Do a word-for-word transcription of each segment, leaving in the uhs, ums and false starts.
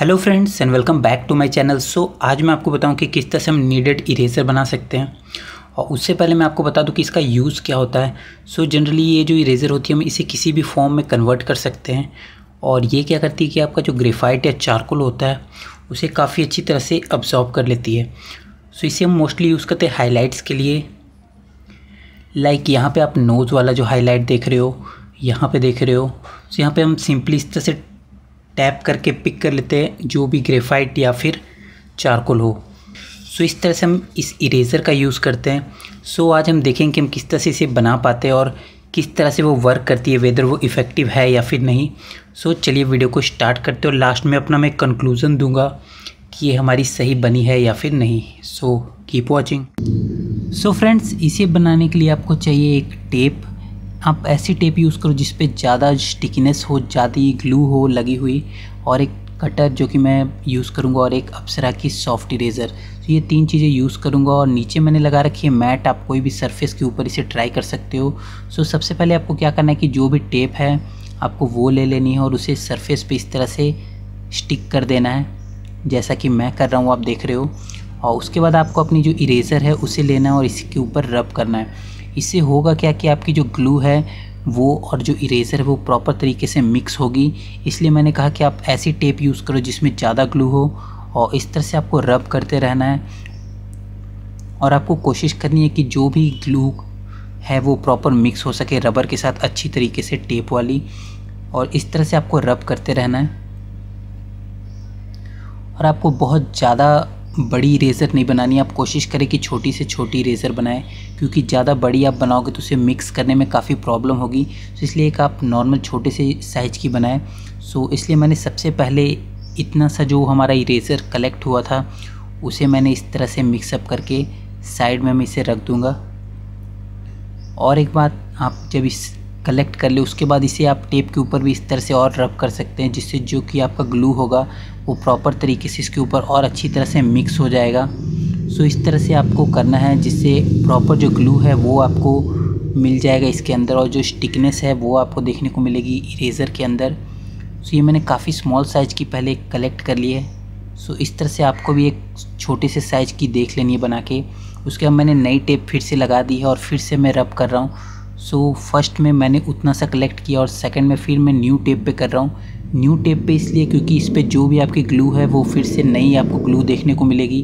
Hello friends and welcome back to my channel. So आज मैं आपको बताऊं कि किस तरह से हम नीडेड इरेज़र बना सकते हैं, और उससे पहले मैं आपको बता दूं कि इसका यूज़ क्या होता है। सो so, जनरली ये जो इरेज़र होती है हम इसे किसी भी फॉर्म में कन्वर्ट कर सकते हैं, और ये क्या करती है कि आपका जो ग्रेफाइट या चारकोल होता है उसे काफ़ी अच्छी तरह से अब्जॉर्ब कर लेती है। सो so, इसे हम मोस्टली यूज़ करते हैं हाईलाइट्स के लिए। लाइक like यहाँ पर आप नोज़ वाला जो हाईलाइट देख रहे हो, यहाँ पर देख रहे हो। सो so, यहाँ पर हम सिंपली इस तरह से टैप करके पिक कर लेते हैं जो भी ग्रेफाइट या फिर चारकोल हो। सो इस तरह से हम इस इरेज़र का यूज़ करते हैं। सो आज हम देखेंगे कि हम किस तरह से इसे बना पाते हैं और किस तरह से वो वर्क करती है, वेदर वो इफ़ेक्टिव है या फिर नहीं। सो चलिए वीडियो को स्टार्ट करते हैं, और लास्ट में अपना मैं कंक्लूज़न दूंगा कि ये हमारी सही बनी है या फिर नहीं। So keep watching. So friends, इसे बनाने के लिए आपको चाहिए एक टेप। आप ऐसी टेप यूज़ करो जिस पे ज़्यादा स्टिकीनेस हो, ज़्यादा ग्लू हो लगी हुई, और एक कटर जो कि मैं यूज़ करूँगा, और एक अप्सरा की सॉफ्ट इरेज़र। तो ये तीन चीज़ें यूज़ करूँगा। और नीचे मैंने लगा रखी है मैट, आप कोई भी सरफेस के ऊपर इसे ट्राई कर सकते हो। सो सबसे पहले आपको क्या करना है कि जो भी टेप है आपको वो ले लेनी है और उसे सरफेस पर इस तरह से स्टिक कर देना है, जैसा कि मैं कर रहा हूँ, आप देख रहे हो। और उसके बाद आपको अपनी जो इरेज़र है उसे लेना है और इसके ऊपर रब करना है। इससे होगा क्या कि आपकी जो ग्लू है वो और जो इरेज़र है वो प्रॉपर तरीके से मिक्स होगी। इसलिए मैंने कहा कि आप ऐसी टेप यूज़ करो जिसमें ज़्यादा ग्लू हो, और इस तरह से आपको रब करते रहना है। और आपको कोशिश करनी है कि जो भी ग्लू है वो प्रॉपर मिक्स हो सके रबर के साथ अच्छी तरीके से, टेप वाली। और इस तरह से आपको रब करते रहना है। और आपको बहुत ज़्यादा बड़ी इरेज़र नहीं बनानी, आप कोशिश करें कि छोटी से छोटी इरेज़र बनाएं, क्योंकि ज़्यादा बड़ी आप बनाओगे तो उसे मिक्स करने में काफ़ी प्रॉब्लम होगी। तो इसलिए एक आप नॉर्मल छोटे से साइज़ की बनाएं। सो इसलिए मैंने सबसे पहले इतना सा जो हमारा इरेज़र कलेक्ट हुआ था उसे मैंने इस तरह से मिक्सअप करके साइड में मैं इसे रख दूँगा। और एक बात, आप जब इस कलेक्ट कर ले उसके बाद इसे आप टेप के ऊपर भी इस तरह से और रब कर सकते हैं, जिससे जो कि आपका ग्लू होगा वो प्रॉपर तरीके से इसके ऊपर और अच्छी तरह से मिक्स हो जाएगा। सो इस तरह से आपको करना है, जिससे प्रॉपर जो ग्लू है वो आपको मिल जाएगा इसके अंदर, और जो स्टिकनेस है वो आपको देखने को मिलेगी इरेज़र के अंदर। सो ये मैंने काफ़ी स्मॉल साइज़ की पहले कलेक्ट कर ली है। सो इस तरह से आपको भी एक छोटे से साइज़ की देख लेनी है बना के। उसके बाद मैंने नई टेप फिर से लगा दी है और फिर से मैं रब कर रहा हूँ। सो so, फर्स्ट में मैंने उतना सा कलेक्ट किया और सेकंड में फिर मैं न्यू टेप पे कर रहा हूँ। न्यू टेप पे इसलिए क्योंकि इस पे जो भी आपकी ग्लू है वो फिर से नई आपको ग्लू देखने को मिलेगी,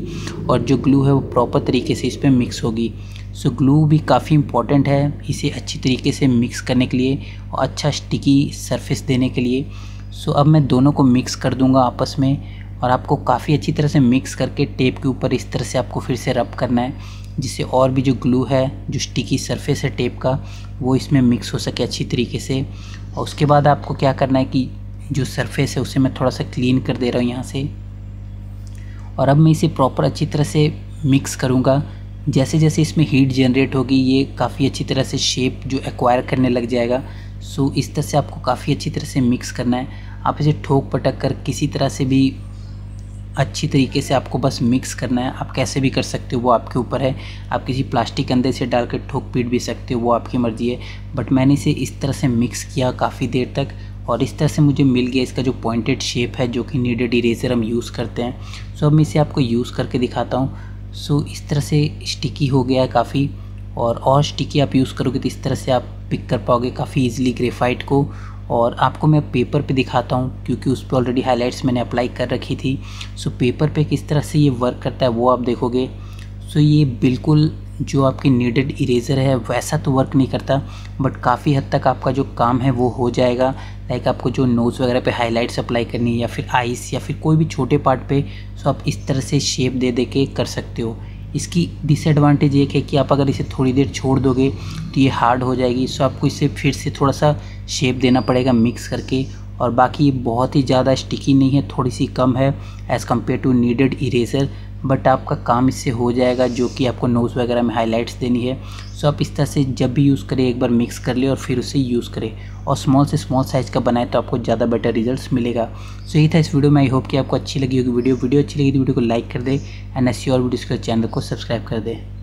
और जो ग्लू है वो प्रॉपर तरीके से इस पे मिक्स होगी। सो so, ग्लू भी काफ़ी इम्पॉर्टेंट है इसे अच्छी तरीके से मिक्स करने के लिए और अच्छा स्टिकी सरफेस देने के लिए। सो so, अब मैं दोनों को मिक्स कर दूँगा आपस में, और आपको काफ़ी अच्छी तरह से मिक्स करके टेप के ऊपर इस तरह से आपको फिर से रब करना है, जिससे और भी जो ग्लू है, जो स्टिकी सरफेस है टेप का, वो इसमें मिक्स हो सके अच्छी तरीके से। और उसके बाद आपको क्या करना है कि जो सरफेस है उसे मैं थोड़ा सा क्लीन कर दे रहा हूँ यहाँ से, और अब मैं इसे प्रॉपर अच्छी तरह से मिक्स करूँगा। जैसे जैसे इसमें हीट जनरेट होगी ये काफ़ी अच्छी तरह से शेप जो एक्वायर करने लग जाएगा। सो इस तरह से आपको काफ़ी अच्छी तरह से मिक्स करना है। आप इसे ठोक पटक कर किसी तरह से भी अच्छी तरीके से आपको बस मिक्स करना है। आप कैसे भी कर सकते हो वो आपके ऊपर है, आप किसी प्लास्टिक अंदर से डाल कर ठोक पीट भी सकते हो, वो आपकी मर्ज़ी है। बट मैंने इसे इस तरह से मिक्स किया काफ़ी देर तक, और इस तरह से मुझे मिल गया इसका जो पॉइंटेड शेप है जो कि नीडेड इरेज़र हम यूज़ करते हैं। सो अब मैं इसे आपको यूज़ करके दिखाता हूँ। सो इस तरह से स्टिकी हो गया है काफ़ी, और और स्टिकी आप यूज़ करोगे तो इस तरह से आप पिक कर पाओगे काफ़ी ईजिली ग्रेफाइट को। और आपको मैं पेपर पे दिखाता हूँ, क्योंकि उस पर ऑलरेडी हाइलाइट्स मैंने अप्लाई कर रखी थी। सो पेपर पे किस तरह से ये वर्क करता है वो आप देखोगे। सो ये बिल्कुल जो आपकी नीडेड इरेज़र है वैसा तो वर्क नहीं करता, बट काफ़ी हद तक आपका जो काम है वो हो जाएगा। लाइक आपको जो नोज़ वगैरह पे हाइलाइट्स अप्लाई करनी है, या फिर आइस, या फिर कोई भी छोटे पार्ट पे, सो आप इस तरह से शेप दे दे के कर सकते हो। इसकी डिसएडवांटेज एक है कि आप अगर इसे थोड़ी देर छोड़ दोगे तो ये हार्ड हो जाएगी। सो आपको इसे फिर से थोड़ा सा शेप देना पड़ेगा मिक्स करके। और बाकी ये बहुत ही ज़्यादा स्टिकी नहीं है, थोड़ी सी कम है as compare to needed eraser, but आपका काम इससे हो जाएगा जो कि आपको नोज़ वगैरह में हाइलाइट्स देनी है। सो आप इस तरह से जब भी यूज़ करें एक बार मिक्स कर ले और फिर उसे यूज़ करें, और स्मॉल से स्मॉल साइज़ का बनाए तो आपको ज़्यादा बेटर रिजल्ट्स मिलेगा। सो यही था इस वीडियो में। आई होप कि आपको अच्छी लगी होगी वीडियो। वीडियो अच्छी लगी तो वीडियो को लाइक कर दे, एंड ऐसी और वीडियोज़ के चैनल को सब्सक्राइब कर दे।